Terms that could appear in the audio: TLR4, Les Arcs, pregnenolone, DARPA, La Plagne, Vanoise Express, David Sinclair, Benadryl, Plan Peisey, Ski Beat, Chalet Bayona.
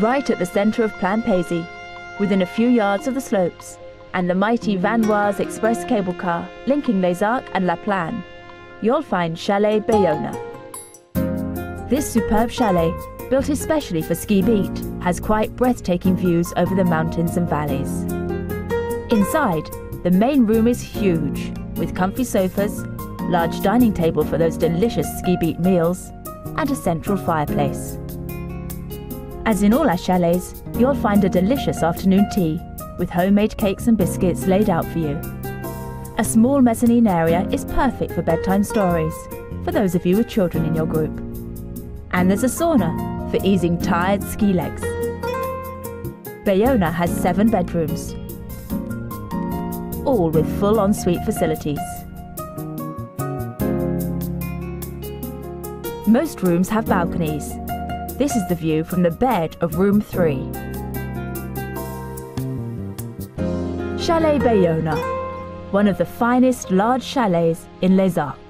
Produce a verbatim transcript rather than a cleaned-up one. right at the centre of Plan Peisey, within a few yards of the slopes, and the mighty Vanoise Express cable car linking Les Arcs and La Plagne, you'll find Chalet Bayona. This superb chalet, built especially for Ski Beat, has quite breathtaking views over the mountains and valleys. Inside, the main room is huge, with comfy sofas, large dining table for those delicious Ski Beat meals, and a central fireplace. As in all our chalets, you'll find a delicious afternoon tea, with homemade cakes and biscuits laid out for you. A small mezzanine area is perfect for bedtime stories, for those of you with children in your group. And there's a sauna, for easing tired ski legs. Bayona has seven bedrooms, all with full ensuite facilities. Most rooms have balconies. This is the view from the bed of room three. Chalet Bayona, one of the finest large chalets in Les Arcs.